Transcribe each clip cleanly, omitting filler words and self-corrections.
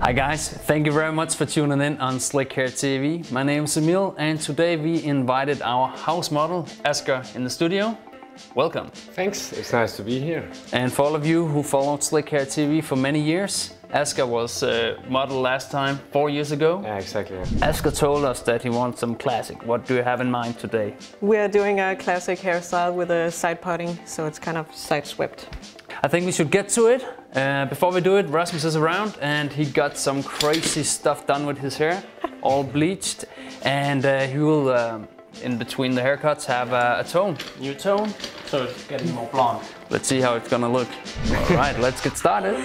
Hi guys, thank you very much for tuning in on Slick Hair TV. My name is Emil and today we invited our house model, Asger, in the studio. Welcome. Thanks, it's nice to be here. And for all of you who followed Slick Hair TV for many years, Asger was a model last time, 4 years ago. Yeah, exactly. Asger told us that he wants some classic. What do you have in mind today? We're doing a classic hairstyle with a side parting, so it's kind of side swept. I think we should get to it. Before we do it, Rasmus is around and he got some crazy stuff done with his hair, all bleached. And he will, in between the haircuts, have a tone, new tone, so it's getting more blonde. Let's see how it's gonna look. All right, let's get started.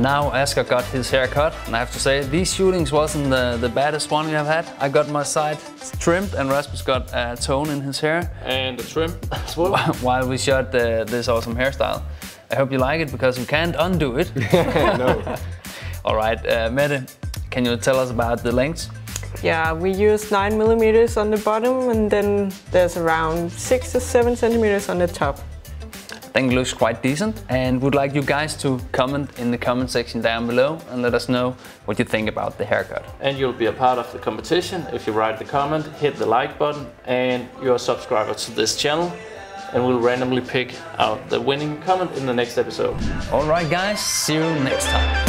Now Asger got his hair cut, and I have to say these shootings wasn't the baddest one we have had. I got my side trimmed and Rasmus got a tone in his hair. And a trim as well. While we shot this awesome hairstyle. I hope you like it because you can't undo it. No. Alright, Mette, can you tell us about the lengths? Yeah, we use 9 millimeters on the bottom and then there's around 6 to 7 centimeters on the top. I think it looks quite decent and would like you guys to comment in the comment section down below and let us know what you think about the haircut. And you'll be a part of the competition if you write the comment, hit the like button and you're a subscriber to this channel, and we'll randomly pick out the winning comment in the next episode. Alright guys, see you next time.